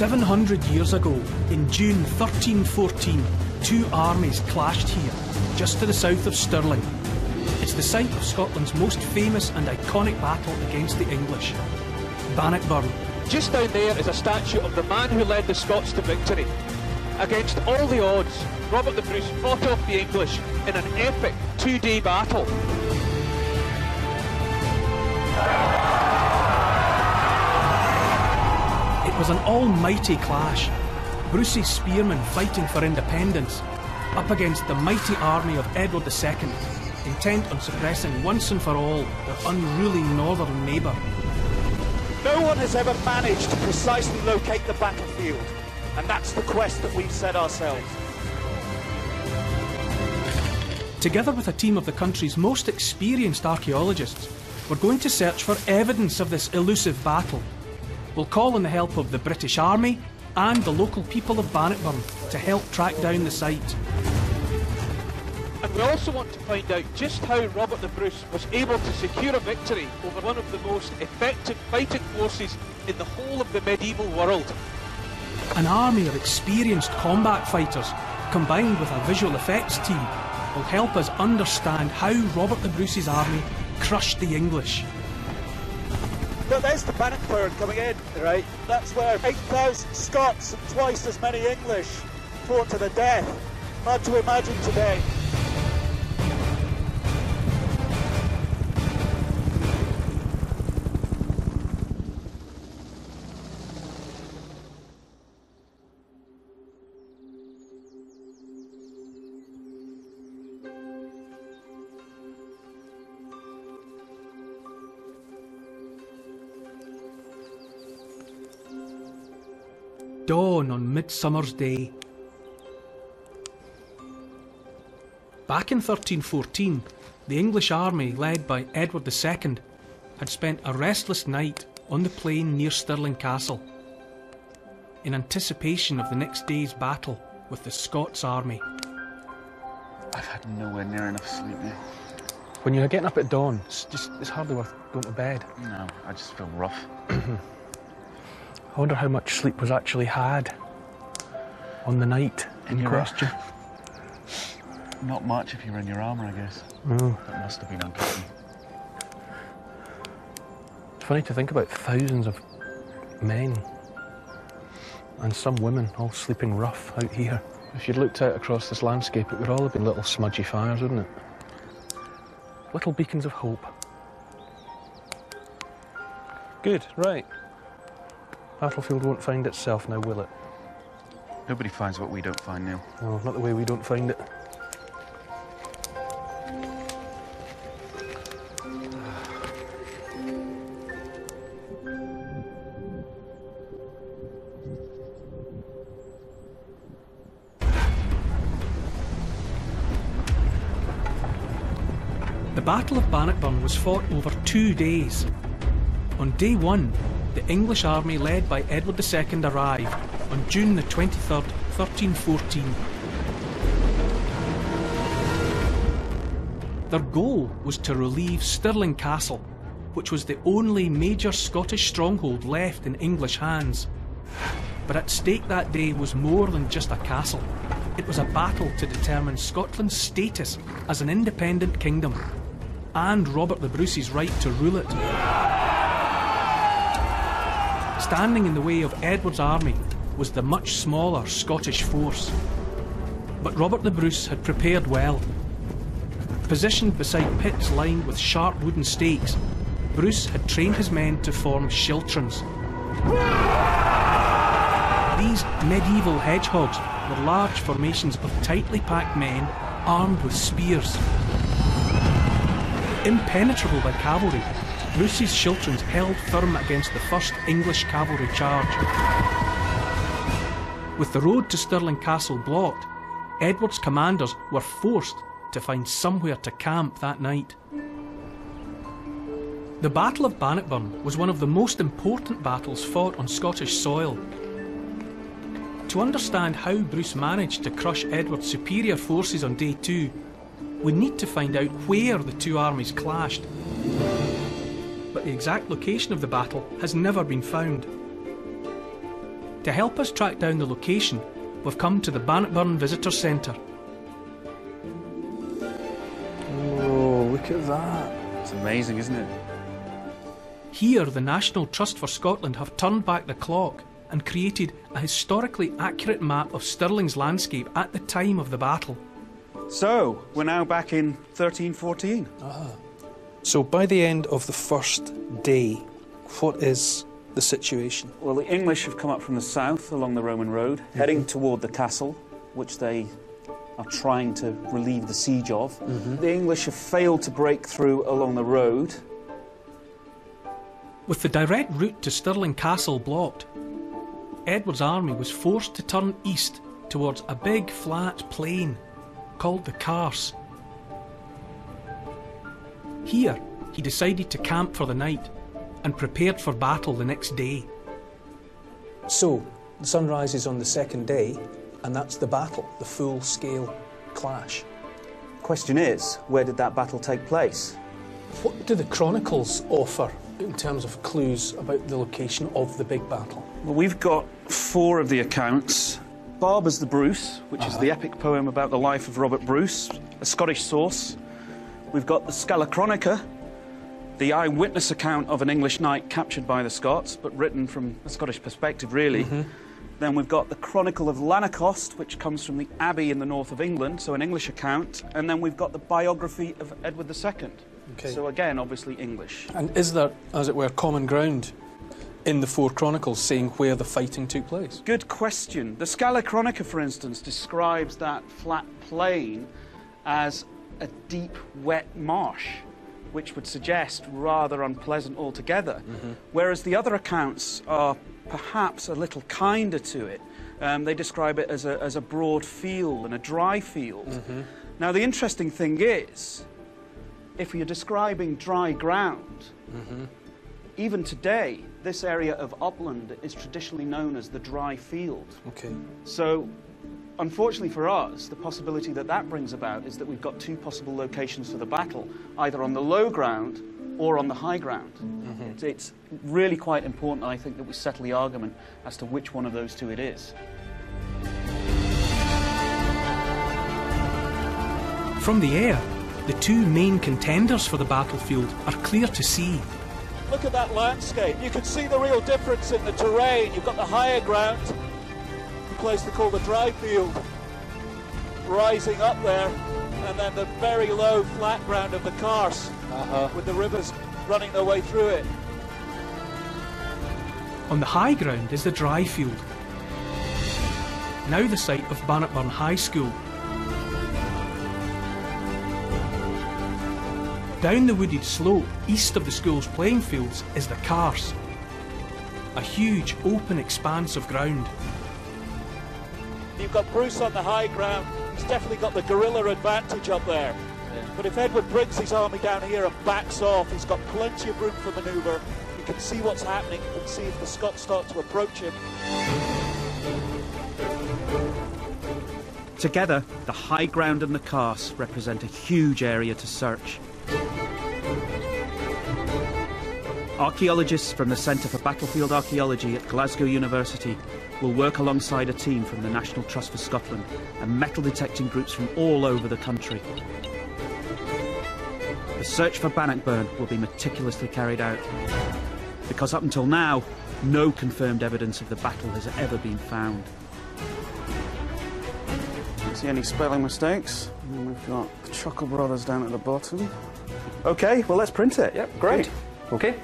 700 years ago, in June 1314, two armies clashed here, just to the south of Stirling. It's the site of Scotland's most famous and iconic battle against the English, Bannockburn. Just down there is a statue of the man who led the Scots to victory. Against all the odds, Robert the Bruce fought off the English in an epic two-day battle. It was an almighty clash. Bruce's spearmen fighting for independence, up against the mighty army of Edward II, intent on suppressing once and for all their unruly northern neighbour. No one has ever managed to precisely locate the battlefield, and that's the quest that we've set ourselves. Together with a team of the country's most experienced archaeologists, we're going to search for evidence of this elusive battle. We'll call on the help of the British Army and the local people of Bannockburn to help track down the site. And we also want to find out just how Robert the Bruce was able to secure a victory over one of the most effective fighting forces in the whole of the medieval world. An army of experienced combat fighters, combined with a visual effects team, will help us understand how Robert the Bruce's army crushed the English. Look, there's the Bannockburn coming in, right? That's where 8,000 Scots and twice as many English fought to the death. Hard to imagine today. Dawn on Midsummer's Day. Back in 1314, the English army, led by Edward II, had spent a restless night on the plain near Stirling Castle, in anticipation of the next day's battle with the Scots army. I've had nowhere near enough sleep now. When you're getting up at dawn, it's hardly worth going to bed. No, I just feel rough. I wonder how much sleep was actually had on the night in question. Not much if you were in your armour, I guess. No. That must have been unpleasant. It's funny to think about thousands of men and some women all sleeping rough out here. If you'd looked out across this landscape, it would all have been little smudgy fires, wouldn't it? Little beacons of hope. Good, right. Battlefield won't find itself now, will it? Nobody finds what we don't find, Neil. No, not the way we don't find it. The Battle of Bannockburn was fought over 2 days. On day one, the English army led by Edward II arrived on June the 23rd, 1314. Their goal was to relieve Stirling Castle, which was the only major Scottish stronghold left in English hands. But at stake that day was more than just a castle. It was a battle to determine Scotland's status as an independent kingdom, and Robert the Bruce's right to rule it. Standing in the way of Edward's army was the much smaller Scottish force. But Robert the Bruce had prepared well. Positioned beside pits lined with sharp wooden stakes, Bruce had trained his men to form schiltrons. These medieval hedgehogs were large formations of tightly packed men armed with spears. Impenetrable by cavalry, Bruce's schiltrons held firm against the first English cavalry charge. With the road to Stirling Castle blocked, Edward's commanders were forced to find somewhere to camp that night. The Battle of Bannockburn was one of the most important battles fought on Scottish soil. To understand how Bruce managed to crush Edward's superior forces on day two, we need to find out where the two armies clashed. But the exact location of the battle has never been found. To help us track down the location, we've come to the Bannockburn Visitor Centre. Oh, look at that. It's amazing, isn't it? Here, the National Trust for Scotland have turned back the clock and created a historically accurate map of Stirling's landscape at the time of the battle. So, we're now back in 1314. Ah. So, by the end of the first day, what is the situation? Well, the English have come up from the south along the Roman road, heading toward the castle, which they are trying to relieve the siege of. The English have failed to break through along the road. With the direct route to Stirling Castle blocked, Edward's army was forced to turn east towards a big flat plain called the Carse. Here, he decided to camp for the night and prepared for battle the next day. So, the sun rises on the second day, and that's the battle, the full-scale clash. Question is, where did that battle take place? What do the chronicles offer in terms of clues about the location of the big battle? Well, we've got four of the accounts. Barbour's The Bruce, which is the epic poem about the life of Robert Bruce, a Scottish source. We've got the Scala Chronica, the eyewitness account of an English knight captured by the Scots, but written from a Scottish perspective, really. Then we've got the Chronicle of Lanercost, which comes from the Abbey in the north of England, so an English account. And then we've got the biography of Edward II. Okay. So again, obviously English. And is there, as it were, common ground in the four chronicles saying where the fighting took place? Good question. The Scala Chronica, for instance, describes that flat plain as a deep, wet marsh, which would suggest rather unpleasant altogether, whereas the other accounts are perhaps a little kinder to it. They describe it as a broad field and a dry field. Now, the interesting thing is, if you're describing dry ground, even today, this area of upland is traditionally known as the dry field. So, unfortunately for us, the possibility that that brings about is that we've got two possible locations for the battle, either on the low ground or on the high ground. It's really quite important, I think, that we settle the argument as to which one of those two it is. From the air, the two main contenders for the battlefield are clear to see. Look at that landscape. You can see the real difference in the terrain. You've got the higher ground, a place they call the dry field, rising up there, and then the very low flat ground of the Carse, with the rivers running their way through it. On the high ground is the dry field, now the site of Bannockburn High School. Down the wooded slope, east of the school's playing fields, is the Carse, a huge open expanse of ground. You've got Bruce on the high ground. He's definitely got the guerrilla advantage up there. But if Edward brings his army down here and backs off, he's got plenty of room for manoeuvre. You can see what's happening. You can see if the Scots start to approach him. Together, the high ground and the Carse represent a huge area to search. Archaeologists from the Centre for Battlefield Archaeology at Glasgow University will work alongside a team from the National Trust for Scotland and metal detecting groups from all over the country. The search for Bannockburn will be meticulously carried out, because up until now, no confirmed evidence of the battle has ever been found. Don't see any spelling mistakes. And we've got the Chuckle Brothers down at the bottom. OK, well, let's print it. Yep, great. OK.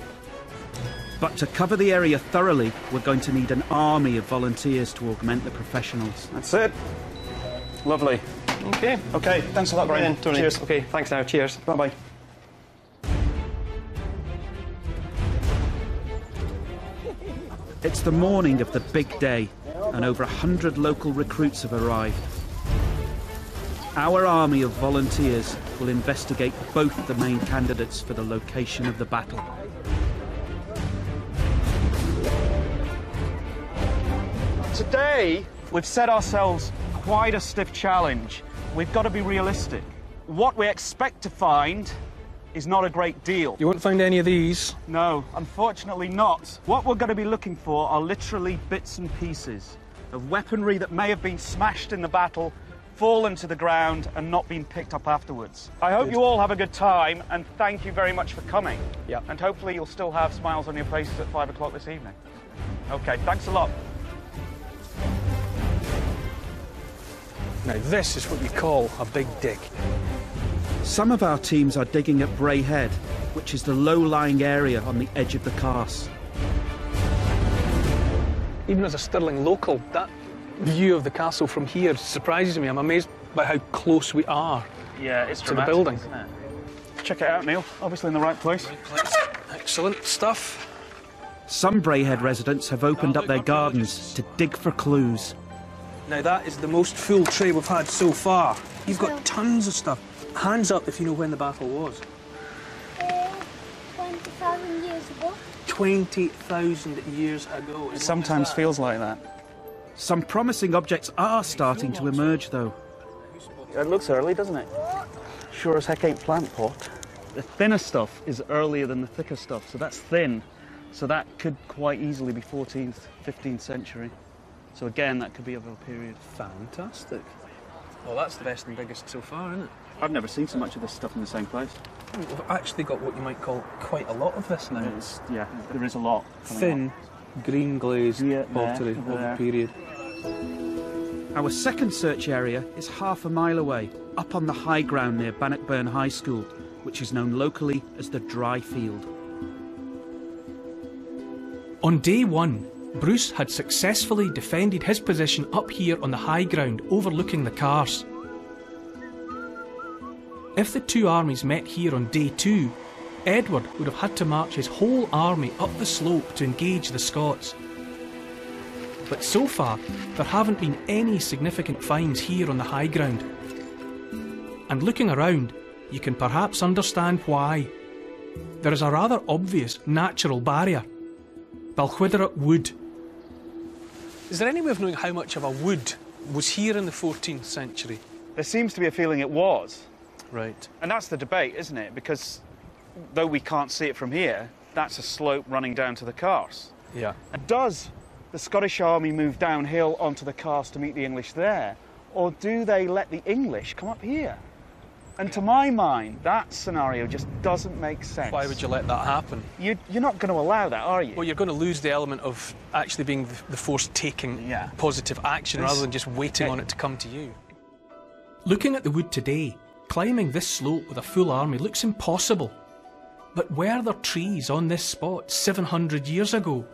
But to cover the area thoroughly, we're going to need an army of volunteers to augment the professionals. That's it. Lovely. OK. OK, thanks a lot, Brian. Right then, Tony. Cheers. OK, thanks now. Cheers. Bye-bye. It's the morning of the big day, and over 100 local recruits have arrived. Our army of volunteers will investigate both the main candidates for the location of the battle. Today, we've set ourselves quite a stiff challenge. We've got to be realistic. What we expect to find is not a great deal. You won't find any of these? No, unfortunately not. What we're going to be looking for are literally bits and pieces of weaponry that may have been smashed in the battle, fallen to the ground and not been picked up afterwards. I hope you all have a good time and thank you very much for coming. Yeah. And hopefully you'll still have smiles on your faces at 5 o'clock this evening. Okay, thanks a lot. Now this is what we call a big dig. Some of our teams are digging at Brayhead, which is the low-lying area on the edge of the Carse. Even as a Stirling local, that view of the castle from here surprises me. I'm amazed by how close we are to the building. Isn't it? Check it out, Neil. Obviously in the right place. Right place. Excellent stuff. Some Brayhead residents have opened up their gardens to dig for clues. Now that is the most full tray we've had so far. You've got tons of stuff. Hands up if you know when the battle was. 20,000 years ago. 20,000 years ago. It sometimes feels like that. Some promising objects are starting to emerge, though. It looks early, doesn't it? Sure as heck ain't plant pot. The thinner stuff is earlier than the thicker stuff, so that's thin. So that could quite easily be 14th, 15th century. So again, that could be of a period. Fantastic. Well, that's the best and biggest so far, isn't it? I've never seen so much of this stuff in the same place. We've actually got what you might call quite a lot of this now. It's, yeah, there is a lot. Thin, green glazed pottery of the period. Our second search area is half a mile away, up on the high ground near Bannockburn High School, which is known locally as the Dryfield. On day one, Bruce had successfully defended his position up here on the high ground overlooking the Carse. If the two armies met here on day two, Edward would have had to march his whole army up the slope to engage the Scots. But so far, there haven't been any significant finds here on the high ground. And looking around, you can perhaps understand why. There is a rather obvious natural barrier. Balquhidderet Wood. Is there any way of knowing how much of a wood was here in the 14th century? There seems to be a feeling it was. Right. And that's the debate, isn't it? Because though we can't see it from here, that's a slope running down to the Carse. Yeah. And does the Scottish army move downhill onto the Carse to meet the English there? Or do they let the English come up here? And to my mind, that scenario just doesn't make sense. Why would you let that happen? You're not going to allow that, are you? Well, you're going to lose the element of actually being the force taking positive action rather than just waiting on it to come to you. Looking at the wood today, climbing this slope with a full army looks impossible. But were there trees on this spot 700 years ago?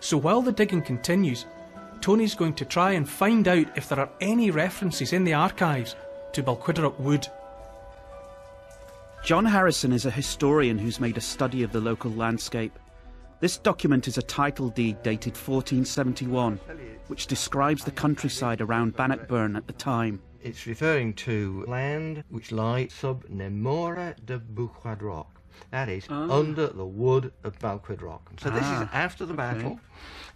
So while the digging continues, Tony's going to try and find out if there are any references in the archives to Balquhidderet Wood. John Harrison is a historian who's made a study of the local landscape. This document is a title deed dated 1471, which describes the countryside around Bannockburn at the time. It's referring to land which lies sub nemora de Buchadrock, that is, under the wood of Balquhidderet. So this is after the battle.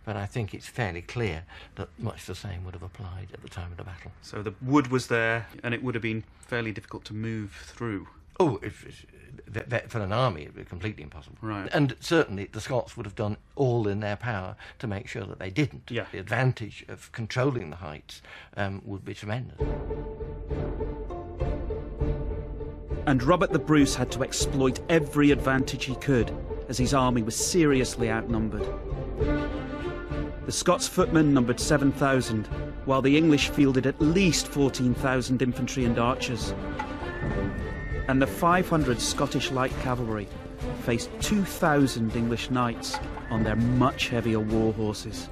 But I think it's fairly clear that much the same would have applied at the time of the battle. So the wood was there, and it would have been fairly difficult to move through. Oh, for an army, it would be completely impossible. Right. And certainly the Scots would have done all in their power to make sure that they didn't. Yeah. The advantage of controlling the heights would be tremendous. And Robert the Bruce had to exploit every advantage he could, as his army was seriously outnumbered. The Scots footmen numbered 7,000, while the English fielded at least 14,000 infantry and archers. And the 500 Scottish light cavalry faced 2,000 English knights on their much heavier war horses.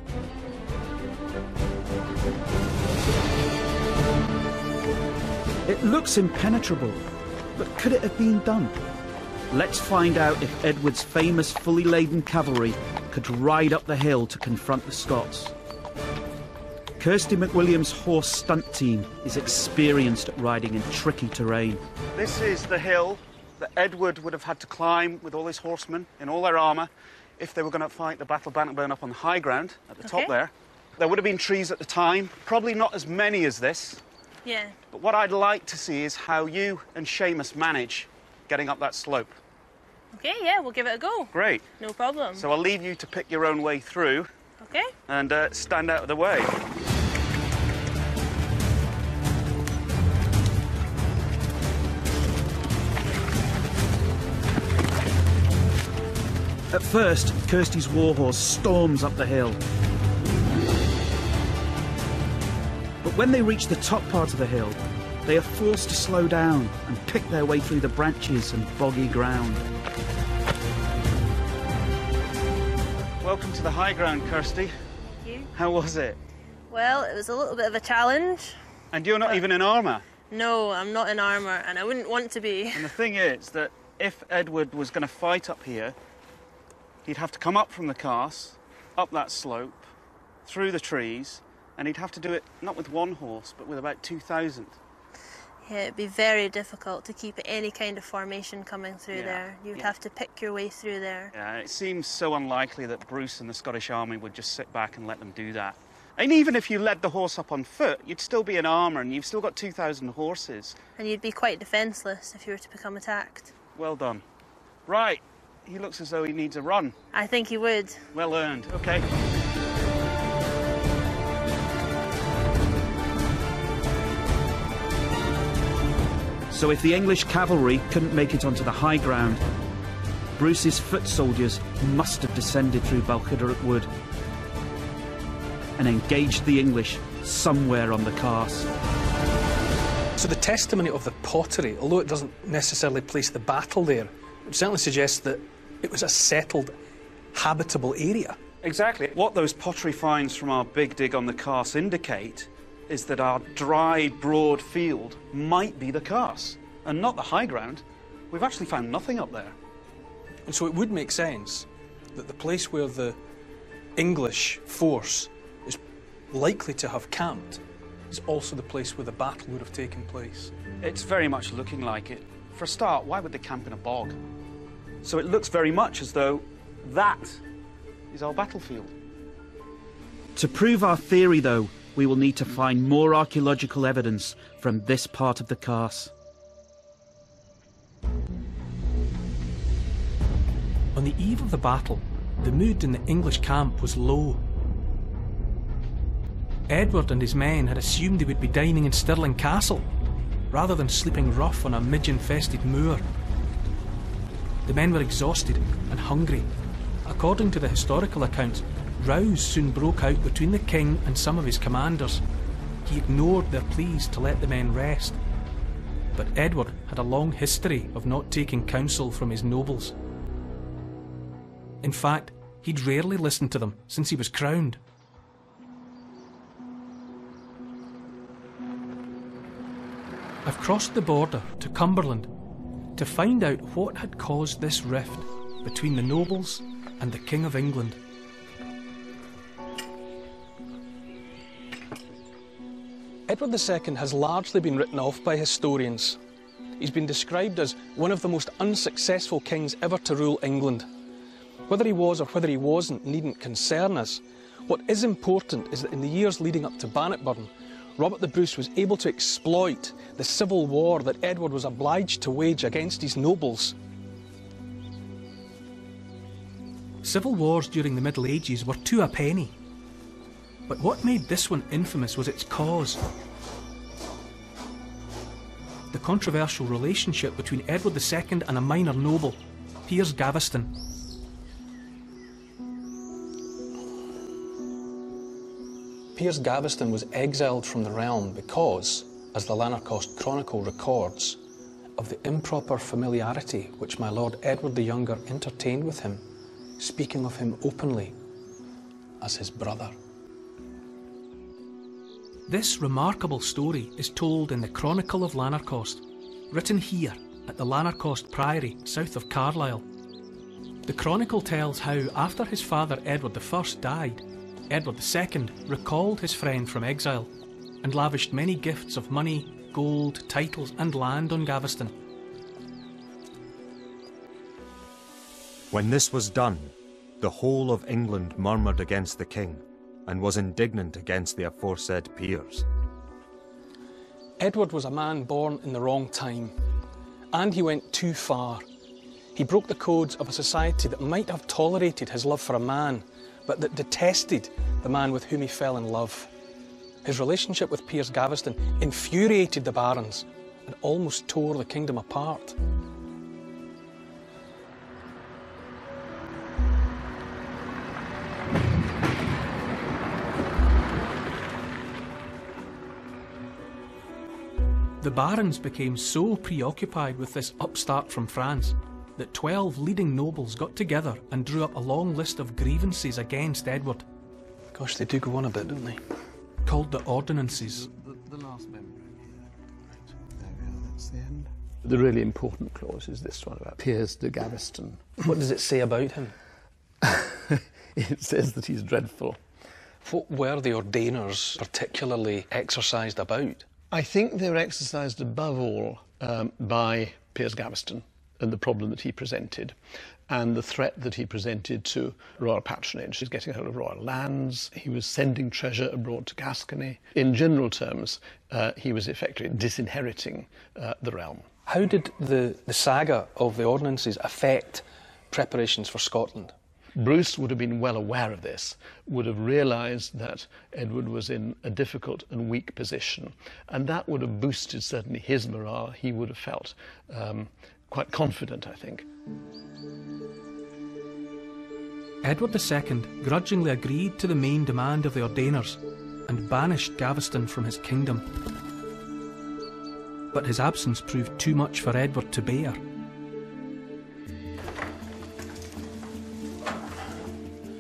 It looks impenetrable, but could it have been done? Let's find out if Edward's famous fully laden cavalry could ride up the hill to confront the Scots. Kirsty McWilliam's horse stunt team is experienced at riding in tricky terrain. This is the hill that Edward would have had to climb with all his horsemen in all their armour if they were going to fight the Battle of Bannockburn up on the high ground at the top there. There would have been trees at the time, probably not as many as this. Yeah. But what I'd like to see is how you and Seamus manage getting up that slope. OK, yeah, we'll give it a go. Great. No problem. So I'll leave you to pick your own way through. OK. And stand out of the way. At first, Kirsty's warhorse storms up the hill. But when they reach the top part of the hill, they are forced to slow down and pick their way through the branches and boggy ground. Welcome to the high ground, Kirsty. Thank you. How was it? Well, it was a little bit of a challenge. And you're not even in armour? No, I'm not in armour, and I wouldn't want to be. And the thing is that if Edward was going to fight up here, he'd have to come up from the Carse, up that slope, through the trees, and he'd have to do it not with one horse, but with about 2,000. Yeah, it'd be very difficult to keep any kind of formation coming through there. You'd have to pick your way through there. Yeah, it seems so unlikely that Bruce and the Scottish Army would just sit back and let them do that. And even if you led the horse up on foot, you'd still be in armour and you've still got 2,000 horses. And you'd be quite defenceless if you were to become attacked. Well done. Right. He looks as though he needs a run. I think he would. Well earned. OK. So if the English cavalry couldn't make it onto the high ground, Bruce's foot soldiers must have descended through Balquhidderet Wood and engaged the English somewhere on the Carse. So the testimony of the pottery, although it doesn't necessarily place the battle there, it certainly suggests that it was a settled, habitable area. Exactly. What those pottery finds from our big dig on the Carse indicate is that our dry, broad field might be the Carse, and not the high ground. We've actually found nothing up there. And so it would make sense that the place where the English force is likely to have camped is also the place where the battle would have taken place. It's very much looking like it. For a start, why would they camp in a bog? So it looks very much as though that is our battlefield. To prove our theory, though, we will need to find more archaeological evidence from this part of the Carse. On the eve of the battle, the mood in the English camp was low. Edward and his men had assumed they would be dining in Stirling Castle, rather than sleeping rough on a midge-infested moor. The men were exhausted and hungry. According to the historical accounts, rows soon broke out between the king and some of his commanders. He ignored their pleas to let the men rest. But Edward had a long history of not taking counsel from his nobles. In fact, he'd rarely listened to them since he was crowned. I've crossed the border to Cumberland to find out what had caused this rift between the nobles and the King of England. Edward II has largely been written off by historians. He's been described as one of the most unsuccessful kings ever to rule England. Whether he was or whether he wasn't needn't concern us. What is important is that in the years leading up to Bannockburn, Robert the Bruce was able to exploit the civil war that Edward was obliged to wage against his nobles. Civil wars during the Middle Ages were two a penny. But what made this one infamous was its cause. The controversial relationship between Edward II and a minor noble, Piers Gaveston. Piers Gaveston was exiled from the realm because, as the Lanercost Chronicle records, of the improper familiarity which my Lord Edward the Younger entertained with him, speaking of him openly as his brother. This remarkable story is told in the Chronicle of Lanercost, written here at the Lanercost Priory, south of Carlisle. The Chronicle tells how, after his father Edward I died, Edward II recalled his friend from exile and lavished many gifts of money, gold, titles and land on Gaveston. When this was done, the whole of England murmured against the king and was indignant against the aforesaid Piers. Edward was a man born in the wrong time, and he went too far. He broke the codes of a society that might have tolerated his love for a man, but that detested the man with whom he fell in love. His relationship with Piers Gaveston infuriated the barons and almost tore the kingdom apart. The barons became so preoccupied with this upstart from France that 12 leading nobles got together and drew up a long list of grievances against Edward. Gosh, they do go on a bit, don't they? Called the Ordinances. The last memory here. Right. There we are, that's the end. The really important clause is this one about Piers de Gaveston. What does it say about him? It says that he's dreadful. What were the ordainers particularly exercised about? I think they were exercised above all by Piers Gaveston and the problem that he presented and the threat that he presented to royal patronage. He was getting hold of royal lands, he was sending treasure abroad to Gascony. In general terms, he was effectively disinheriting the realm. How did the saga of the ordinances affect preparations for Scotland? Bruce would have been well aware of this, would have realised that Edward was in a difficult and weak position, and that would have boosted certainly his morale. He would have felt quite confident, I think. Edward II grudgingly agreed to the main demand of the ordainers and banished Gaveston from his kingdom. But his absence proved too much for Edward to bear.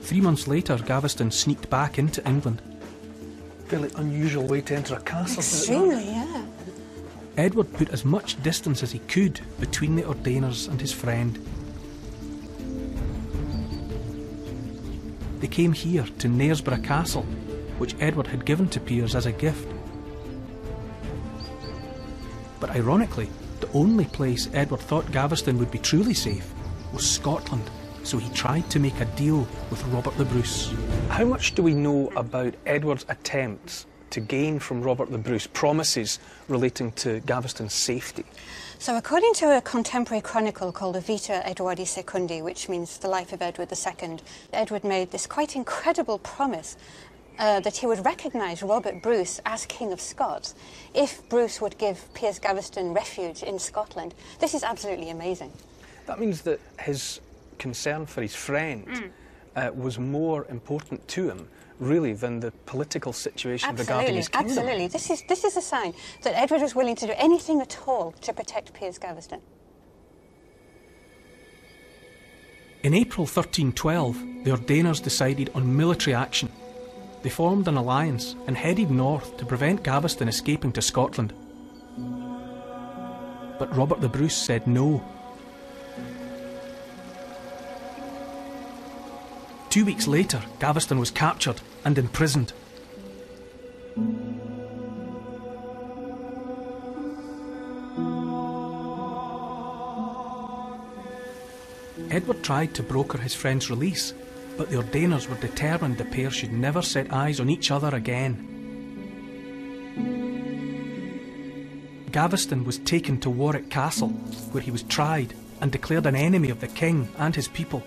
Three months later, Gaveston sneaked back into England. Fairly unusual way to enter a castle. Extremely, yeah. Edward put as much distance as he could between the ordainers and his friend. They came here to Knaresborough Castle, which Edward had given to Piers as a gift. But ironically, the only place Edward thought Gaveston would be truly safe was Scotland. So he tried to make a deal with Robert the Bruce. How much do we know about Edward's attempts to gain from Robert the Bruce promises relating to Gaveston's safety? So according to a contemporary chronicle called the vita Edwardi secundi, which means the life of Edward II, Edward made this quite incredible promise that he would recognise Robert Bruce as King of Scots if Bruce would give Piers Gaveston refuge in Scotland. This is absolutely amazing. That means that his concern for his friend was more important to him, really, than the political situation regarding his kingdom. Absolutely, this is a sign that Edward was willing to do anything at all to protect Piers Gaveston. In April 1312, the Ordainers decided on military action. They formed an alliance and headed north to prevent Gaveston escaping to Scotland. But Robert the Bruce said no. 2 weeks later, Gaveston was captured and imprisoned. Edward tried to broker his friend's release, but the Ordainers were determined the pair should never set eyes on each other again. Gaveston was taken to Warwick Castle, where he was tried and declared an enemy of the king and his people.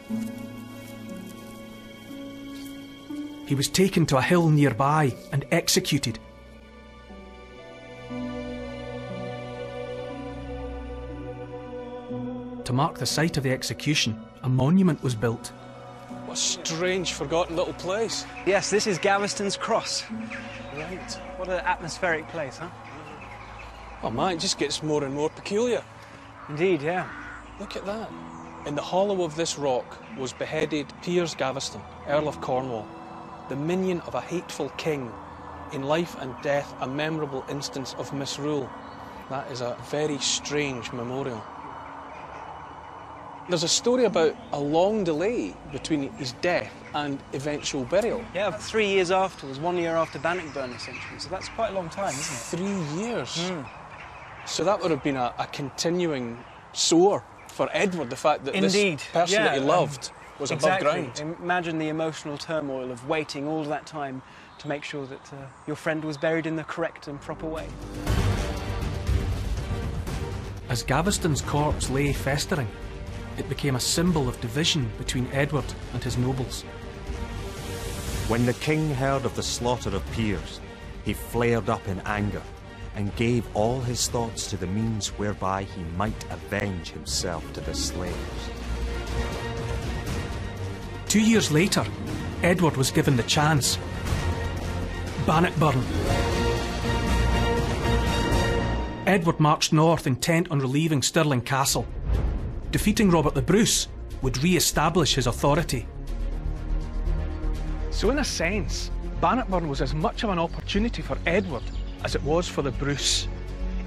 He was taken to a hill nearby and executed. To mark the site of the execution, a monument was built. What a strange, forgotten little place. Yes, this is Gaveston's Cross. Right. What an atmospheric place, huh? Oh, man, it just gets more and more peculiar. Indeed, yeah. Look at that. In the hollow of this rock was beheaded Piers Gaveston, Earl of Cornwall, the minion of a hateful king, in life and death a memorable instance of misrule. That is a very strange memorial. There's a story about a long delay between his death and eventual burial. Yeah, 3 years afterwards, 1 year after Bannockburn, essentially. So that's quite a long time, isn't it? 3 years. Mm. So that would have been a continuing sore for Edward, the fact that this person that he loved was above ground. Imagine the emotional turmoil of waiting all that time to make sure that your friend was buried in the correct and proper way. As Gaveston's corpse lay festering, it became a symbol of division between Edward and his nobles. When the king heard of the slaughter of Piers, he flared up in anger and gave all his thoughts to the means whereby he might avenge himself to the slayers. 2 years later, Edward was given the chance. Bannockburn. Edward marched north intent on relieving Stirling Castle. Defeating Robert the Bruce would re-establish his authority. So in a sense, Bannockburn was as much of an opportunity for Edward as it was for the Bruce.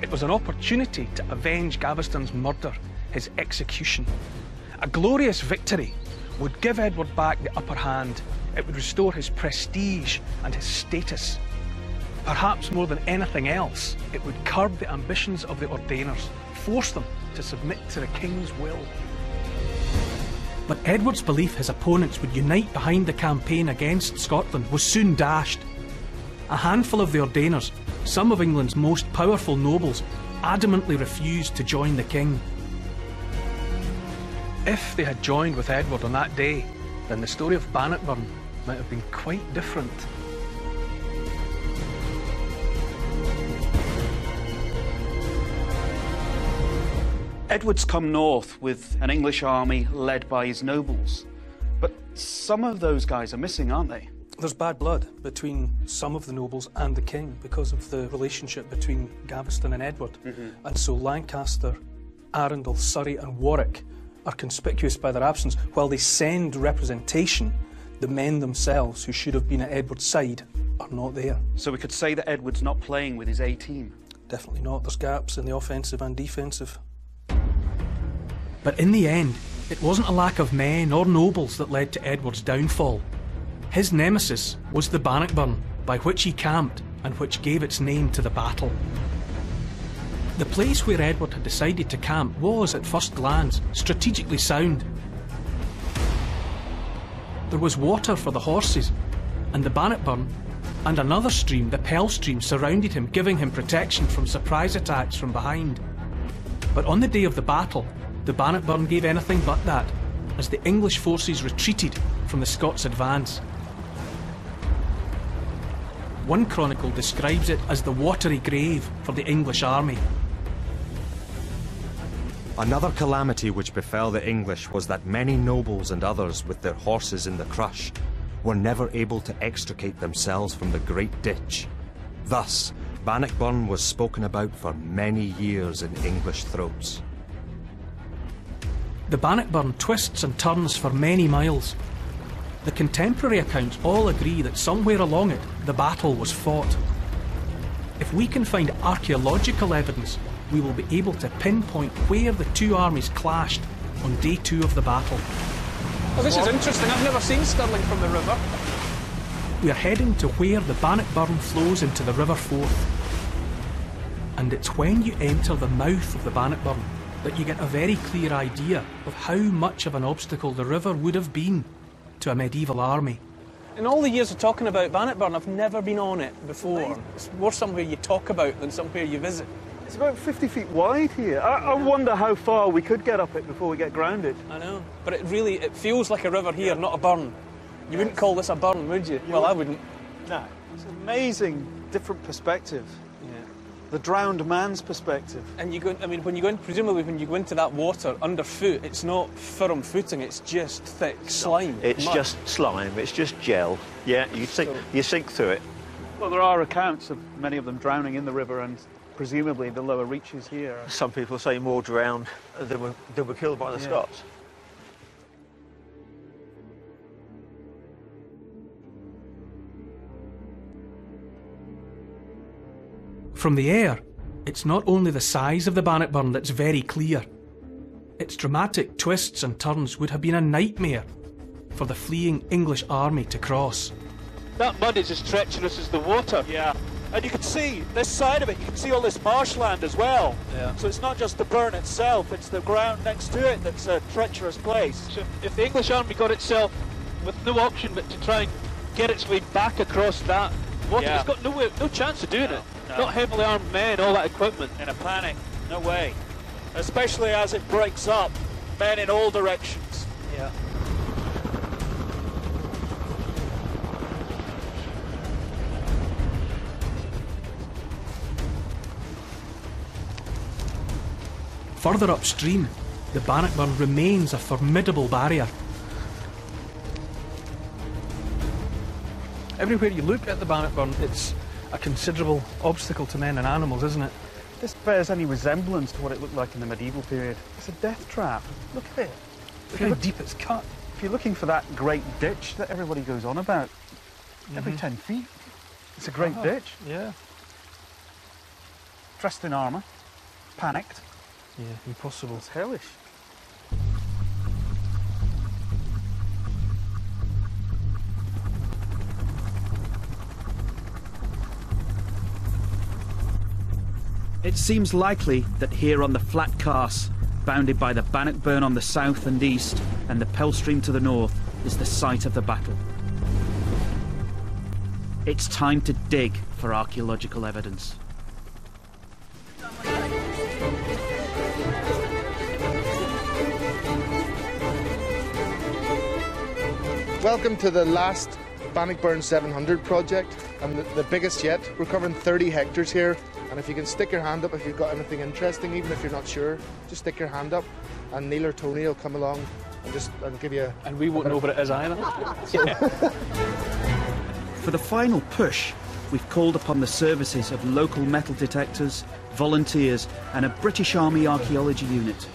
It was an opportunity to avenge Gaveston's murder, his execution. A glorious victory would give Edward back the upper hand. It would restore his prestige and his status. Perhaps more than anything else, it would curb the ambitions of the Ordainers, force them to submit to the king's will. But Edward's belief his opponents would unite behind the campaign against Scotland was soon dashed. A handful of the Ordainers, some of England's most powerful nobles, adamantly refused to join the king. If they had joined with Edward on that day, then the story of Bannockburn might have been quite different. Edward's come north with an English army led by his nobles, but some of those guys are missing, aren't they? There's bad blood between some of the nobles and the king because of the relationship between Gaveston and Edward. And so Lancaster, Arundel, Surrey and Warwick are conspicuous by their absence, while they send representation. The men themselves who should have been at Edward's side are not there. So we could say that Edward's not playing with his A team? Definitely not. There's gaps in the offensive and defensive. But in the end, it wasn't a lack of men or nobles that led to Edward's downfall. His nemesis was the Bannockburn, by which he camped and which gave its name to the battle. The place where Edward had decided to camp was, at first glance, strategically sound. There was water for the horses, and the Bannockburn and another stream, the Pelstream, surrounded him, giving him protection from surprise attacks from behind. But on the day of the battle, the Bannockburn gave anything but that, as the English forces retreated from the Scots' advance. One chronicle describes it as the watery grave for the English army. Another calamity which befell the English was that many nobles and others with their horses in the crush were never able to extricate themselves from the great ditch. Thus, Bannockburn was spoken about for many years in English throats. The Bannockburn twists and turns for many miles. The contemporary accounts all agree that somewhere along it, the battle was fought. If we can find archaeological evidence, we will be able to pinpoint where the two armies clashed on day 2 of the battle. Well, this is interesting. I've never seen Stirling from the river. We are heading to where the Bannockburn flows into the River Forth. And it's when you enter the mouth of the Bannockburn that you get a very clear idea of how much of an obstacle the river would have been to a medieval army. In all the years of talking about Bannockburn, I've never been on it before. It's more somewhere you talk about than somewhere you visit. It's about 50 feet wide here. I wonder how far we could get up it before we get grounded. I know, but it really, it feels like a river here, not a burn. You wouldn't call this a burn, would you? Well, I wouldn't. No. It's an amazing different perspective. The drowned man's perspective. And you go, I mean, when you go in, presumably when you go into that water underfoot, it's not firm footing, it's just thick slime. It's mud. Just slime, it's just gel. Yeah, you sink through it. Well, there are accounts of many of them drowning in the river and presumably the lower reaches here. Some people say more drowned than were killed by the Scots. From the air, it's not only the size of the Bannockburn that's very clear. Its dramatic twists and turns would have been a nightmare for the fleeing English army to cross. That mud is as treacherous as the water. Yeah. And you can see this side of it, you can see all this marshland as well. Yeah. So it's not just the burn itself, it's the ground next to it that's a treacherous place. So if the English army got itself with no option but to try and get its way back across that water, it's got no chance of doing it. No. Not heavily armed men, all that equipment. In a panic, no way. especially as it breaks up men in all directions. Yeah. Further upstream, the Bannockburn remains a formidable barrier. Everywhere you look at the Bannockburn, it's a considerable obstacle to men and animals, isn't it? This bears any resemblance to what it looked like in the medieval period. It's a death trap. Look at it. Look how deep it's cut. If you're looking for that great ditch that everybody goes on about, every 10 feet, it's a great ditch. Yeah. Dressed in armour, panicked. Yeah, impossible. It's hellish. It seems likely that here on the flat Carse, bounded by the Bannockburn on the south and east and the Pelstream to the north, is the site of the battle. It's time to dig for archaeological evidence. Welcome to the last Bannockburn 700 project, and the biggest yet. We're covering 30 hectares here, and if you can stick your hand up if you've got anything interesting, even if you're not sure, just stick your hand up, and Neil or Tony will come along and give you a... And we won't know what it is either. For the final push, we've called upon the services of local metal detectors, volunteers, and a British Army archaeology unit,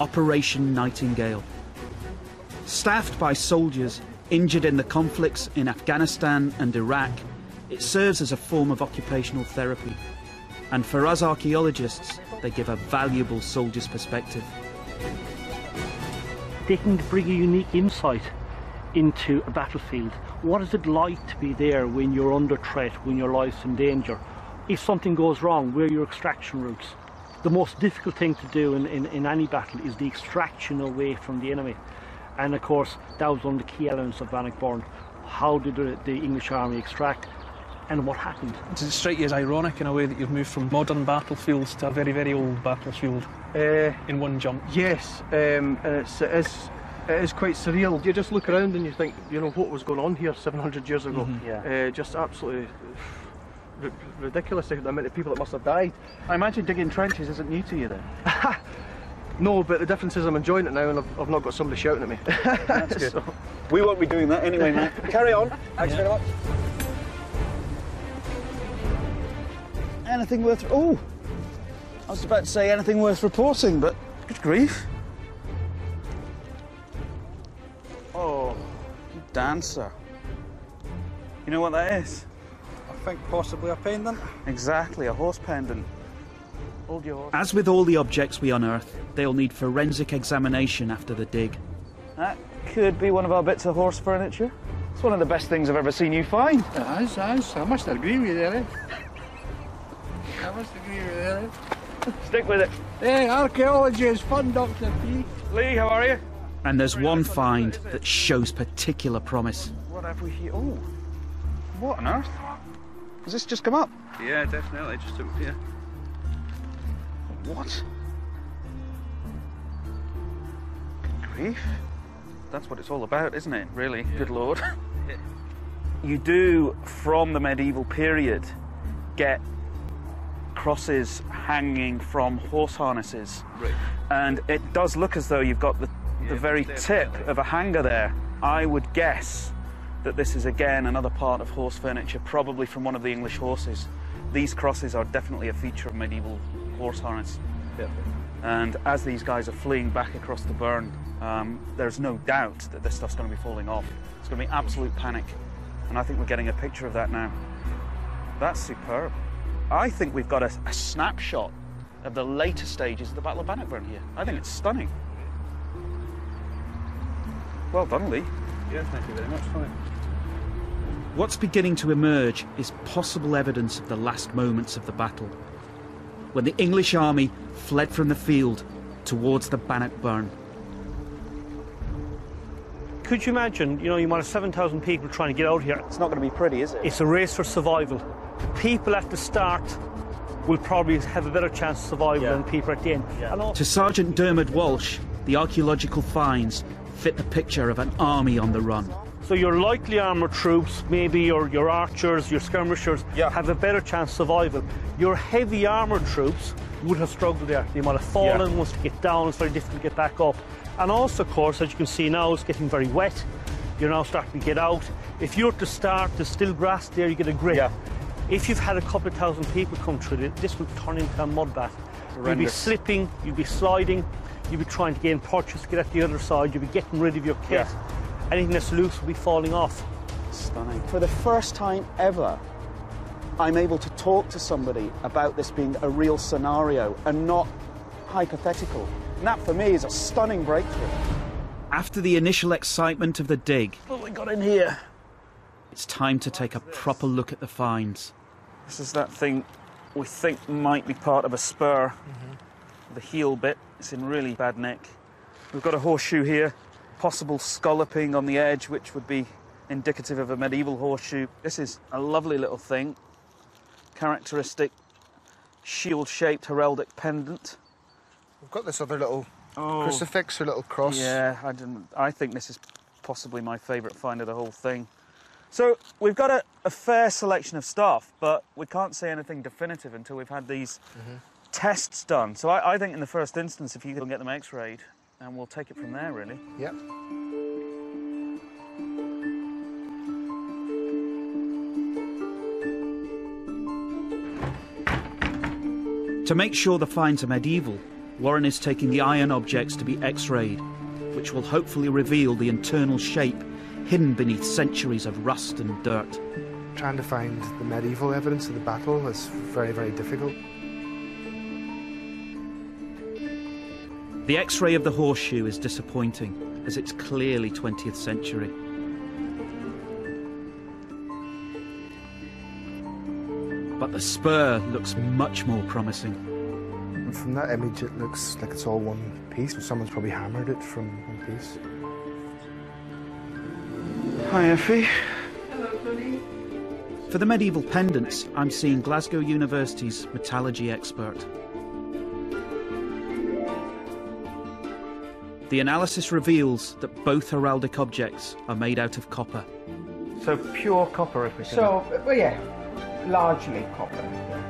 Operation Nightingale. Staffed by soldiers injured in the conflicts in Afghanistan and Iraq, it serves as a form of occupational therapy. And for us archaeologists, they give a valuable soldier's perspective. They can bring a unique insight into a battlefield. What is it like to be there when you're under threat, when your life's in danger? If something goes wrong, where are your extraction routes? The most difficult thing to do in any battle is the extraction away from the enemy. And of course, that was one of the key elements of Bannockburn. How did the English army extract, and what happened? Does it strike you as ironic in a way that you've moved from modern battlefields to a very, very old battlefield in one jump? Yes, it is quite surreal. You just look around and you think, you know, what was going on here 700 years ago? Just absolutely ridiculous, the amount of people that must have died. I imagine digging trenches isn't new to you then? No, but the difference is I'm enjoying it now and I've not got somebody shouting at me. That's good. So. We won't be doing that anyway, mate. Carry on. Thanks very much. Anything worth... Oh! I was about to say anything worth reporting, but good grief. Oh, you dancer. You know what that is? I think possibly a pendant. Exactly, a horse pendant. As with all the objects we unearth, they'll need forensic examination after the dig. That could be one of our bits of horse furniture. It's one of the best things I've ever seen you find. It is, it is. I must agree with you there, eh? I must agree with you there, eh? Stick with it. Hey, archaeology is fun, Dr. P. Lee, how are you? And there's one find that shows particular promise. What have we here? Oh, what on earth? Has this just come up? Yeah, definitely. Just up here. What? Good grief. That's what it's all about, isn't it, really? Yeah. Good Lord. Yeah. You do, from the medieval period, get crosses hanging from horse harnesses. Right. And it does look as though you've got the very tip of a hanger there. I would guess that this is, again, another part of horse furniture, probably from one of the English horses. These crosses are definitely a feature of medieval horse harness. Yep. And as these guys are fleeing back across the burn, there's no doubt that this stuff's going to be falling off. It's going to be absolute panic, and I think we're getting a picture of that now. That's superb. I think we've got a snapshot of the later stages of the Battle of Bannockburn here. I think it's stunning. Well done, Lee. Yeah, thank you very much. Fine. What's beginning to emerge is possible evidence of the last moments of the battle, when the English army fled from the field towards the Bannockburn. Could you imagine, you know, you might have 7,000 people trying to get out here. It's not going to be pretty, is it? It's a race for survival. People at the start will probably have a better chance of survival than people at the end. To Sergeant Dermot Walsh, the archaeological finds fit the picture of an army on the run. So your lightly armoured troops, maybe your archers, your skirmishers, have a better chance of survival. Your heavy armoured troops would have struggled there. They might have fallen, once they get down, it's very difficult to get back up. And also, of course, as you can see now, it's getting very wet. You're now starting to get out. If you're to start, there's still grass there, you get a grip. If you've had a couple of thousand people come through, this will turn into a mud bath. You'll be slipping, you'll be sliding, you'll be trying to gain purchase, get at the other side, you'll be getting rid of your kit. Anything that's loose will be falling off. Stunning. For the first time ever, I'm able to talk to somebody about this being a real scenario and not hypothetical. And that, for me, is a stunning breakthrough. After the initial excitement of the dig... What have we got in here? It's time to take a proper look at the finds. This is that thing we think might be part of a spur. The heel bit, it's in really bad nick. We've got a horseshoe here. Possible scalloping on the edge, which would be indicative of a medieval horseshoe. This is a lovely little thing. Characteristic shield-shaped heraldic pendant. We've got this other little crucifix or little cross. Yeah, I think this is possibly my favourite find of the whole thing. So we've got a fair selection of stuff, but we can't say anything definitive until we've had these tests done. So I think in the first instance, if you can get them x-rayed, and we'll take it from there, really. Yep. To make sure the finds are medieval, Warren is taking the iron objects to be x-rayed, which will hopefully reveal the internal shape hidden beneath centuries of rust and dirt. Trying to find the medieval evidence of the battle is very, very difficult. The X-ray of the horseshoe is disappointing, as it's clearly 20th century. But the spur looks much more promising. And from that image, it looks like it's all one piece. Someone's probably hammered it from one piece. Hi, Effie. Hello, Tony. For the medieval pendants, I'm seeing Glasgow University's metallurgy expert. The analysis reveals that both heraldic objects are made out of copper. So pure copper, if we can. So, well, yeah, largely copper.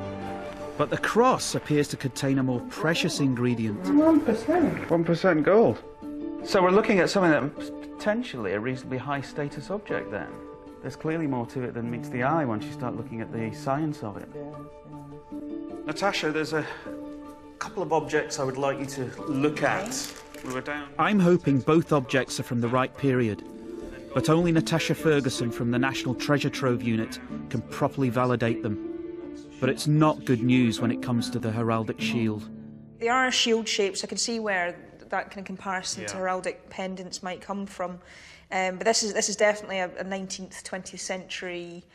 But the cross appears to contain a more precious ingredient. 1%. 1% gold. So we're looking at something that's potentially a reasonably high-status object, then. There's clearly more to it than meets the eye once you start looking at the science of it. Natasha, there's a couple of objects I would like you to look at. I'm hoping both objects are from the right period, but only Natasha Ferguson from the National Treasure Trove Unit can properly validate them. But it's not good news when it comes to the heraldic shield. They are shield shapes. I can see where that kind of comparison to heraldic pendants might come from. But this is definitely a 19th, 20th century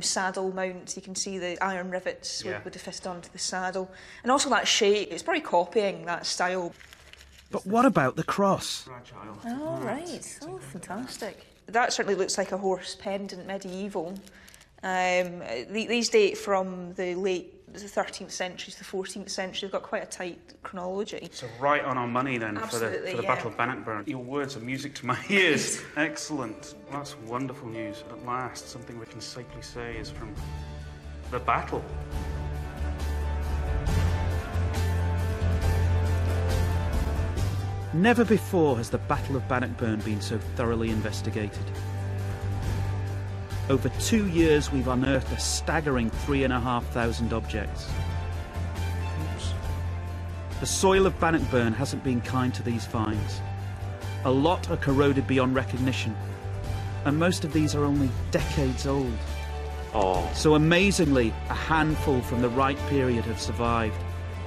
saddle mount. You can see the iron rivets with the fist onto the saddle. And also that shape, it's probably copying that style. But what about the cross? Oh, right. Oh, fantastic. That certainly looks like a horse pendant, medieval. These date from the late 13th century to the 14th century. They've got quite a tight chronology. So right on our money, then, for the Battle of Bannockburn. Your words are music to my ears. Excellent. Well, that's wonderful news. At last, something we can safely say is from the battle. Never before has the Battle of Bannockburn been so thoroughly investigated. Over 2 years, we've unearthed a staggering 3,500 objects. The soil of Bannockburn hasn't been kind to these finds. A lot are corroded beyond recognition, and most of these are only decades old. So amazingly, a handful from the right period have survived,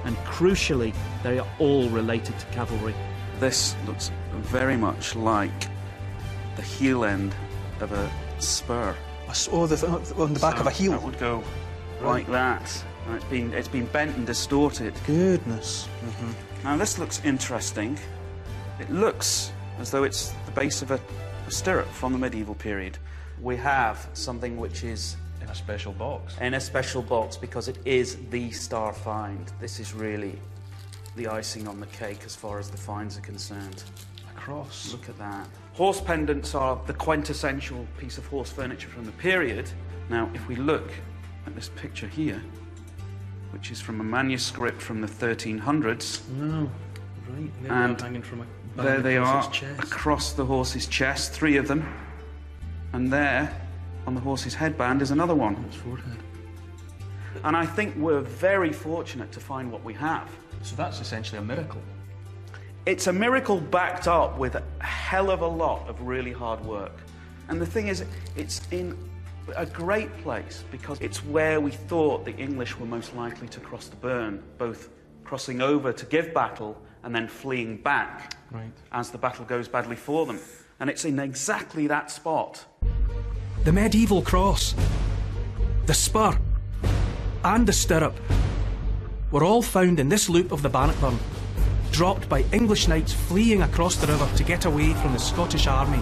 and crucially, they are all related to cavalry. This looks very much like the heel end of a spur. Oh, on the back of a heel. That would go like that. And it's been bent and distorted. Goodness. Now this looks interesting. It looks as though it's the base of a stirrup from the medieval period. We have something which is In a special box? In a special box, because it is the star find. This is really the icing on the cake as far as the finds are concerned. A cross. Look at that. Horse pendants are the quintessential piece of horse furniture from the period. Now, if we look at this picture here, which is from a manuscript from the 1300s. No, right. And hanging from a there they are, chest. Across the horse's chest, three of them. And there, on the horse's headband, is another one. That's forehead. And I think we're very fortunate to find what we have. So that's essentially a miracle. It's a miracle backed up with a hell of a lot of really hard work. And the thing is, it's in a great place because it's where we thought the English were most likely to cross the burn, both crossing over to give battle and then fleeing back as the battle goes badly for them. And it's in exactly that spot. The medieval cross, the spur and the stirrup were all found in this loop of the Bannockburn, dropped by English knights fleeing across the river to get away from the Scottish army.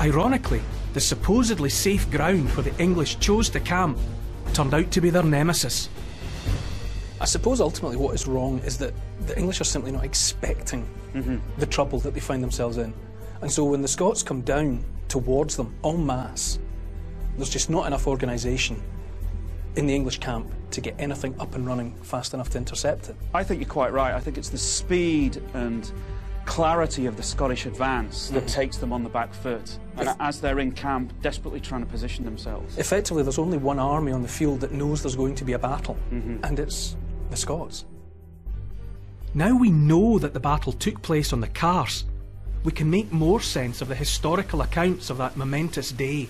Ironically, the supposedly safe ground where the English chose to camp turned out to be their nemesis. I suppose ultimately what is wrong is that the English are simply not expecting the trouble that they find themselves in. And so when the Scots come down towards them en masse, there's just not enough organisation in the English camp to get anything up and running fast enough to intercept it. I think you're quite right. I think it's the speed and clarity of the Scottish advance that takes them on the back foot, and as they're in camp, desperately trying to position themselves. Effectively, there's only one army on the field that knows there's going to be a battle, and it's the Scots. Now we know that the battle took place on the Carse, we can make more sense of the historical accounts of that momentous day.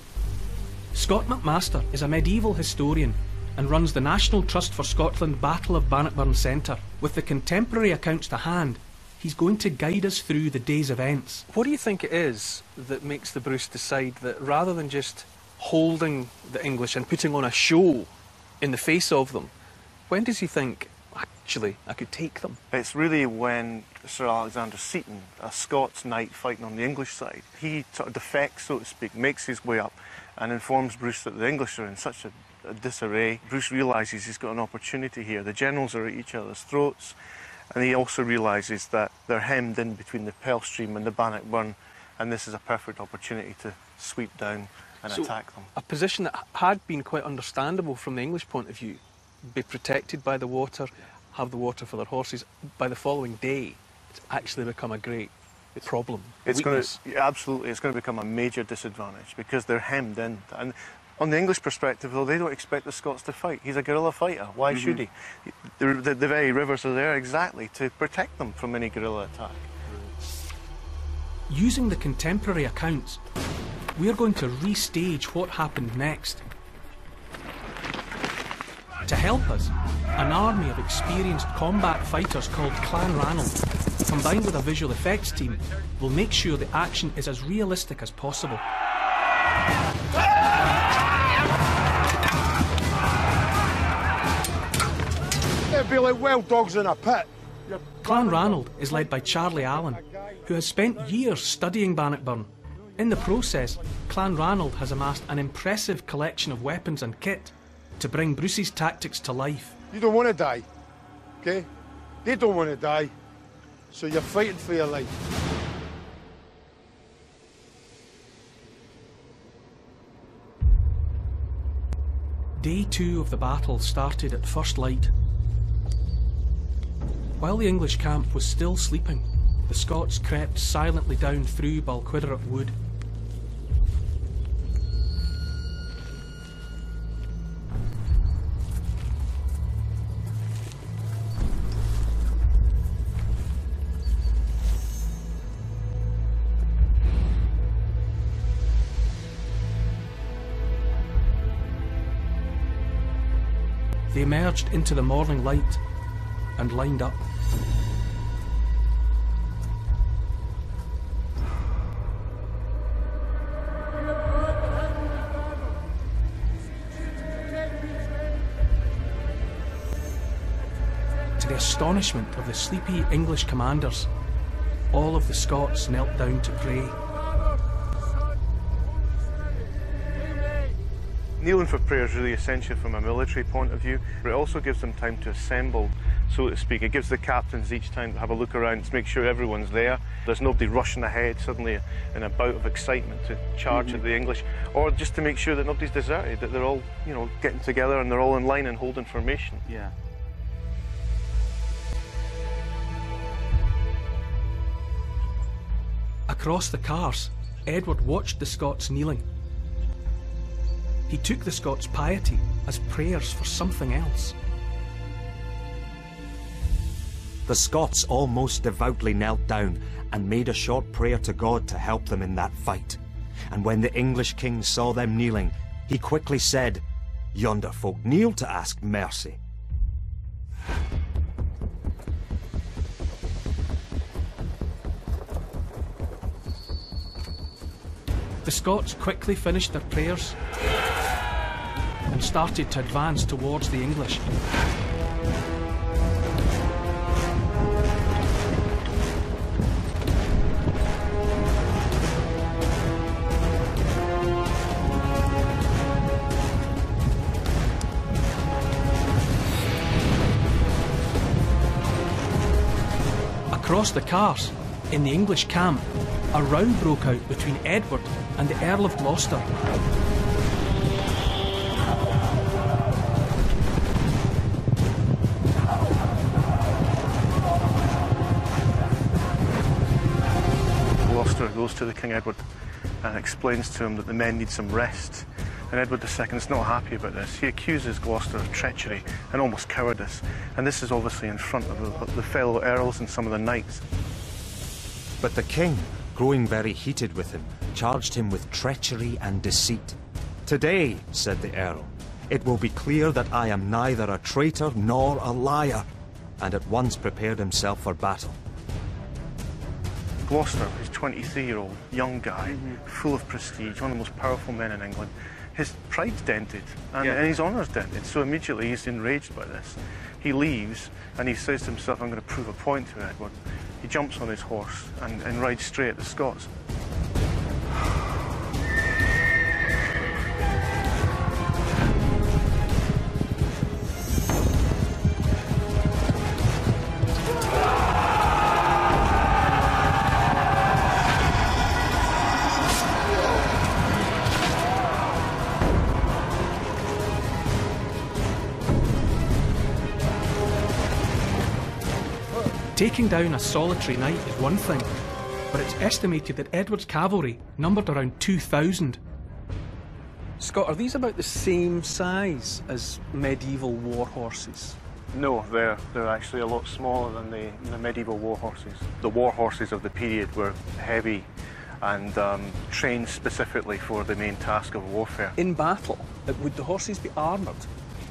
Scott McMaster is a medieval historian and runs the National Trust for Scotland Battle of Bannockburn Centre. With the contemporary accounts to hand, he's going to guide us through the day's events. What do you think it is that makes the Bruce decide that rather than just holding the English and putting on a show in the face of them, when does he think, actually, I could take them? It's really when Sir Alexander Seton, a Scots knight fighting on the English side, he sort of defects, so to speak, makes his way up and informs Bruce that the English are in such a disarray. Bruce realises he's got an opportunity here. The generals are at each other's throats, and he also realises that they're hemmed in between the Pelstream and the Bannockburn, and this is a perfect opportunity to sweep down and attack them. A position that had been quite understandable from the English point of view, be protected by the water, have the water for their horses, by the following day, it's actually become a great problem. It's going to, absolutely, it's going to become a major disadvantage because they're hemmed in. And on the English perspective, though, they don't expect the Scots to fight. He's a guerrilla fighter. Why should he? The very rivers are there exactly to protect them from any guerrilla attack. Using the contemporary accounts, we're going to restage what happened next. To help us, an army of experienced combat fighters called Clan Ranald, combined with a visual effects team, will make sure the action is as realistic as possible. It'd be like wild dogs in a pit. Clan Ranald is led by Charlie Allen, who has spent years studying Bannockburn. In the process, Clan Ranald has amassed an impressive collection of weapons and kit to bring Bruce's tactics to life. You don't want to die, okay? They don't want to die, so you're fighting for your life. Day 2 of the battle started at first light. While the English camp was still sleeping, the Scots crept silently down through Balquhidderet Wood. They emerged into the morning light and lined up. To the astonishment of the sleepy English commanders, all of the Scots knelt down to pray. Kneeling for prayer is really essential from a military point of view, but it also gives them time to assemble, so to speak. It gives the captains each time to have a look around to make sure everyone's there. There's nobody rushing ahead suddenly in a bout of excitement to charge at the English, or just to make sure that nobody's deserted, that they're all, you know, getting together and they're all in line and holding formation. Yeah. Across the Carse, Edward watched the Scots kneeling. He took the Scots' piety as prayers for something else. The Scots almost devoutly knelt down and made a short prayer to God to help them in that fight. And when the English king saw them kneeling, he quickly said, "Yonder folk kneel to ask mercy." The Scots quickly finished their prayers and started to advance towards the English. Across the Carse, in the English camp, a row broke out between Edward and the Earl of Gloucester. Gloucester goes to the King Edward and explains to him that the men need some rest. And Edward II is not happy about this. He accuses Gloucester of treachery and almost cowardice. And this is obviously in front of the fellow earls and some of the knights. But the king, growing very heated with him, charged him with treachery and deceit. "Today," said the Earl, "it will be clear that I am neither a traitor nor a liar," and at once prepared himself for battle. Gloucester, his 23-year-old, young guy, full of prestige, one of the most powerful men in England, his pride's dented and his honour's dented, so immediately he's enraged by this. He leaves and he says to himself, "I'm going to prove a point to Edward." He jumps on his horse and rides straight at the Scots. Taking down a solitary knight is one thing, but it's estimated that Edward's cavalry numbered around 2,000. Scott, are these about the same size as medieval war horses? No, they're actually a lot smaller than the medieval war horses. The war horses of the period were heavy and trained specifically for the main task of warfare. In battle, would the horses be armoured?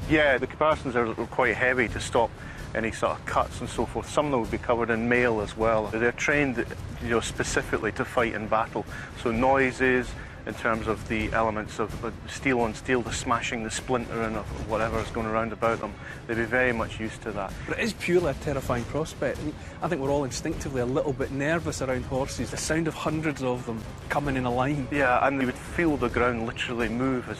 Yeah, the caparisons are quite heavy to stop any sort of cuts and so forth. Some of them would be covered in mail as well. They're trained, you know, specifically to fight in battle. So noises, in terms of the elements of steel on steel, the smashing, the splintering of whatever is going around about them, they'd be very much used to that. But it is purely a terrifying prospect. I think we're all instinctively a little bit nervous around horses. The sound of hundreds of them coming in a line. Yeah, and you would feel the ground literally move as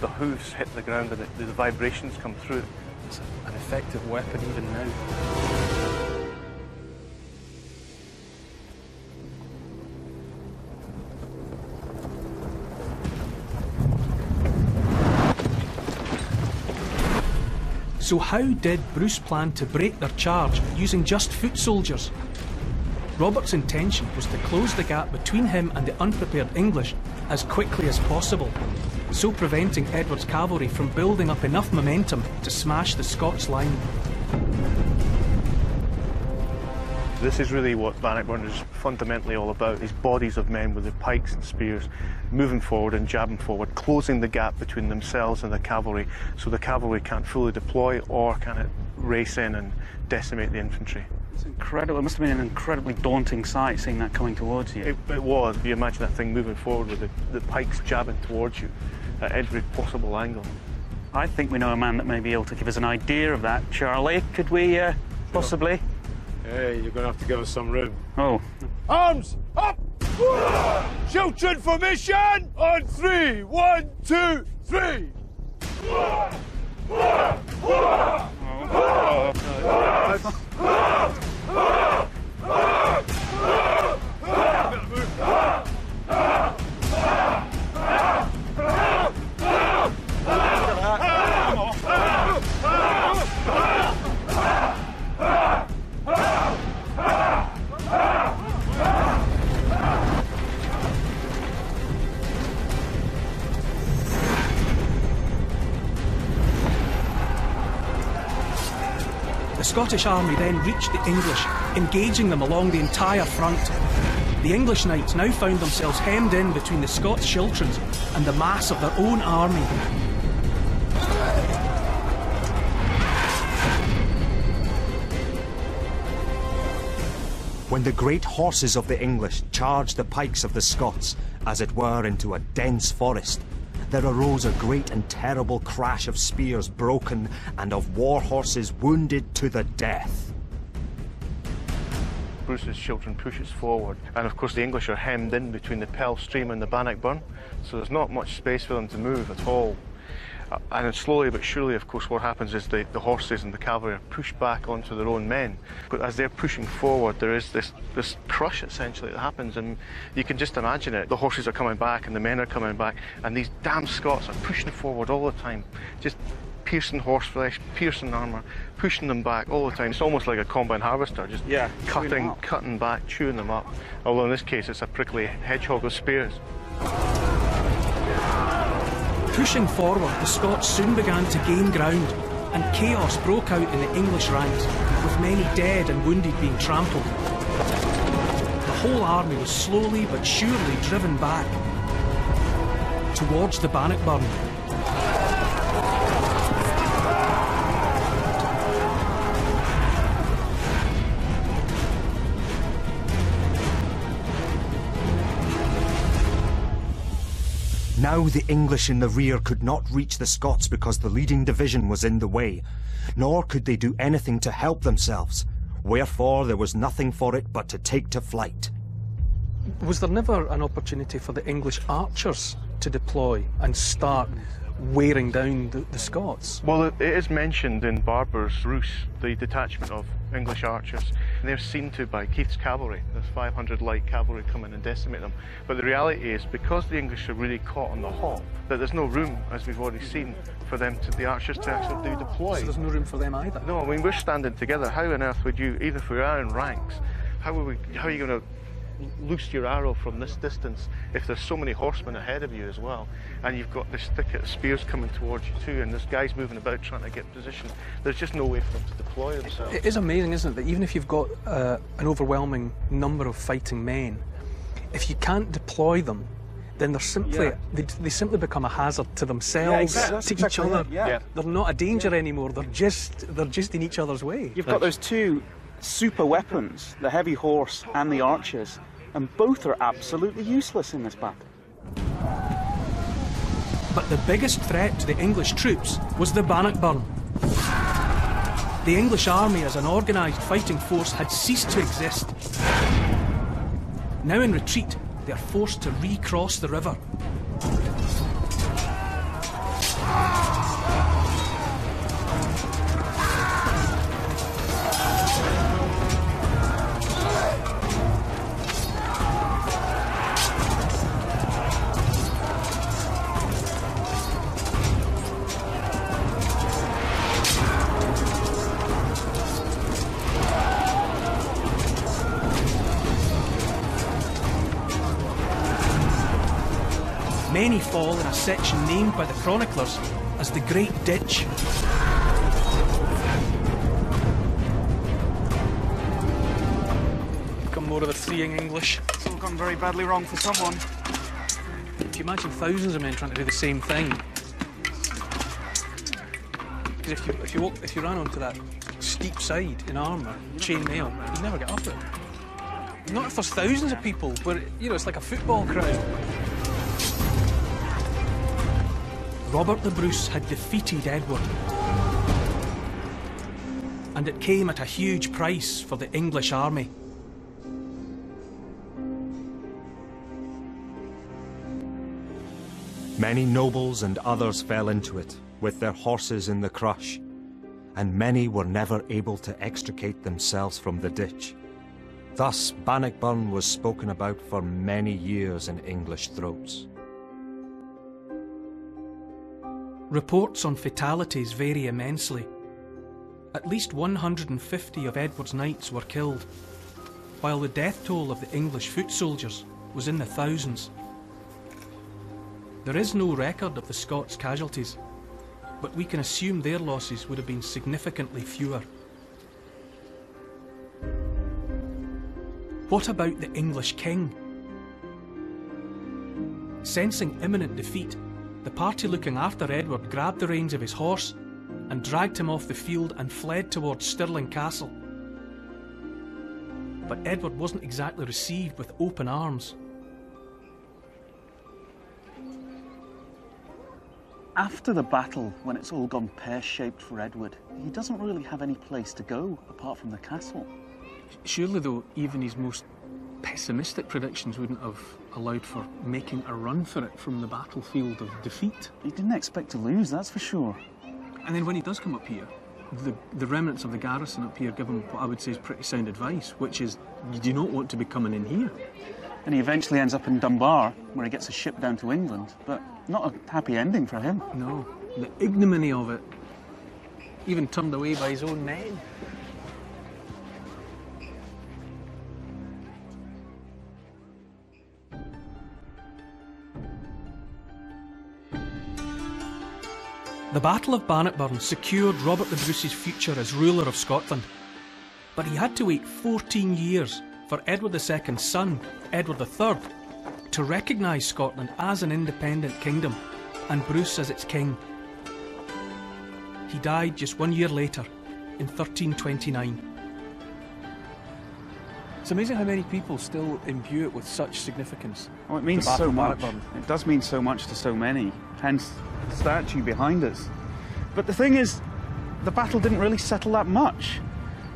the hooves hit the ground and the vibrations come through. It's an effective weapon even now. So how did Bruce plan to break their charge using just foot soldiers? Robert's intention was to close the gap between him and the unprepared English as quickly as possible, so preventing Edward's cavalry from building up enough momentum to smash the Scots line. This is really what Bannockburn is fundamentally all about, these bodies of men with their pikes and spears moving forward and jabbing forward, closing the gap between themselves and the cavalry, so the cavalry can't fully deploy or can race in and decimate the infantry. It's incredible. It must have been an incredibly daunting sight, seeing that coming towards you. It was. You imagine that thing moving forward with the pikes jabbing towards you at every possible angle. I think we know a man that may be able to give us an idea of that. Charlie, could we possibly? Hey, you're going to have to give us some room. Oh. Arms up! Chiltron formation! On 3, 1, 2, 3! The Scottish army then reached the English, engaging them along the entire front. The English knights now found themselves hemmed in between the Scots schiltrons and the mass of their own army. When the great horses of the English charged the pikes of the Scots, as it were, into a dense forest, there arose a great and terrible crash of spears broken and of war horses wounded to the death. Bruce's children pushes forward, and of course the English are hemmed in between the Pelstream and the Bannockburn, so there's not much space for them to move at all. And slowly but surely, of course, what happens is the horses and the cavalry are pushed back onto their own men. But as they're pushing forward, there is this crush, essentially, that happens, and you can just imagine it. The horses are coming back and the men are coming back, and these damn Scots are pushing forward all the time, just piercing horseflesh, piercing armour, pushing them back all the time. It's almost like a combine harvester, just cutting back, chewing them up. Although in this case, it's a prickly hedgehog of spears. Pushing forward, the Scots soon began to gain ground, and chaos broke out in the English ranks, with many dead and wounded being trampled. The whole army was slowly but surely driven back towards the Bannockburn. Now the English in the rear could not reach the Scots because the leading division was in the way, nor could they do anything to help themselves, wherefore there was nothing for it but to take to flight. Was there never an opportunity for the English archers to deploy and start wearing down the Scots? Well, it is mentioned in Barbour's Bruce, the detachment of English archers. They're seen to by Keith's cavalry. There's 500 light cavalry come in and decimate them. But the reality is, because the English are really caught on the hop, that there's no room, as we've already seen, for them to the archers to actually deploy. So there's no room for them either. No, I mean, we're standing together. How on earth would you, even if we are in ranks, how are you going to loose your arrow from this distance if there's so many horsemen ahead of you as well, and you've got this thicket of spears coming towards you too, and this guy's moving about trying to get position? There's just no way for them to deploy themselves. It is amazing, isn't it, that even if you've got an overwhelming number of fighting men, if you can't deploy them, then they're simply they simply become a hazard to themselves, to each other. They're not a danger anymore. They're just in each other's way. You've got those two super weapons, the heavy horse and the archers, and both are absolutely useless in this battle. But the biggest threat to the English troops was the Bannockburn. The English army as an organised fighting force had ceased to exist. Now in retreat, they are forced to recross the river. Many fall in a section named by the chroniclers as the Great Ditch. Become more of a fleeing English. It's all gone very badly wrong for someone. If you imagine thousands of men trying to do the same thing. Because if you ran onto that steep side in armour, chainmail, you'd never get up it. Not if there's thousands of people, but you know, it's like a football crowd. Robert the Bruce had defeated Edward, and it came at a huge price for the English army. Many nobles and others fell into it, with their horses in the crush, and many were never able to extricate themselves from the ditch. Thus, Bannockburn was spoken about for many years in English throats. Reports on fatalities vary immensely. At least 150 of Edward's knights were killed, while the death toll of the English foot soldiers was in the thousands. There is no record of the Scots casualties, but we can assume their losses would have been significantly fewer. What about the English king? Sensing imminent defeat, the party looking after Edward grabbed the reins of his horse and dragged him off the field and fled towards Stirling Castle. But Edward wasn't exactly received with open arms. After the battle, when it's all gone pear-shaped for Edward, he doesn't really have any place to go apart from the castle. Surely though, even his most pessimistic predictions wouldn't have allowed for making a run for it from the battlefield of defeat. He didn't expect to lose, that's for sure. And then when he does come up here, the remnants of the garrison up here give him what I would say is pretty sound advice, which is, you do not want to be coming in here. And he eventually ends up in Dunbar, where he gets a ship down to England, but not a happy ending for him. No, the ignominy of it, even turned away by his own men. The Battle of Bannockburn secured Robert the Bruce's future as ruler of Scotland, but he had to wait 14 years for Edward II's son, Edward III, to recognise Scotland as an independent kingdom and Bruce as its king. He died just 1 year later, in 1329. It's amazing how many people still imbue it with such significance. Oh, it means so much. It does mean so much to so many, hence the statue behind us. But the thing is, the battle didn't really settle that much.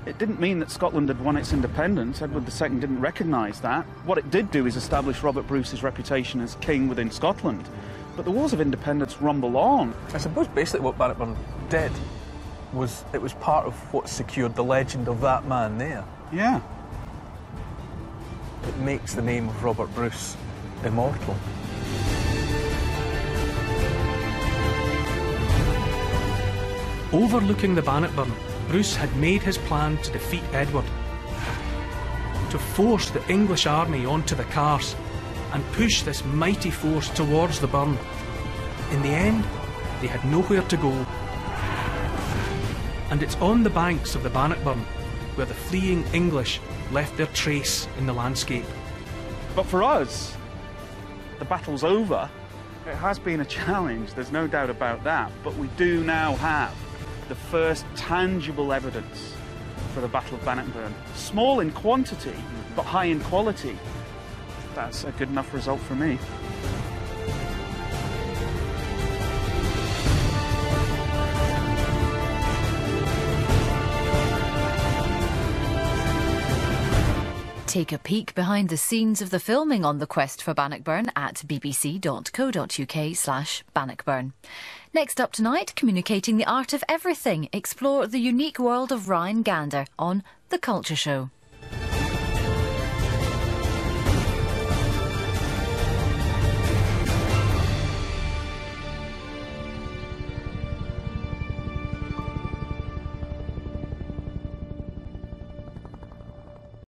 It didn't mean that Scotland had won its independence. Edward II didn't recognise that. What it did do is establish Robert Bruce's reputation as king within Scotland. But the wars of independence rumble on. I suppose basically what Bannockburn did was it was part of what secured the legend of that man there. Yeah. It makes the name of Robert Bruce immortal. Overlooking the Bannockburn, Bruce had made his plan to defeat Edward, to force the English army onto the Carse and push this mighty force towards the burn. In the end, they had nowhere to go. And it's on the banks of the Bannockburn where the fleeing English left their trace in the landscape. But for us, the battle's over. It has been a challenge, there's no doubt about that, but we do now have the first tangible evidence for the Battle of Bannockburn. Small in quantity, but high in quality. That's a good enough result for me. Take a peek behind the scenes of the filming on The Quest for Bannockburn at bbc.co.uk/Bannockburn. Next up tonight, Communicating the Art of Everything, explore the unique world of Ryan Gander on The Culture Show.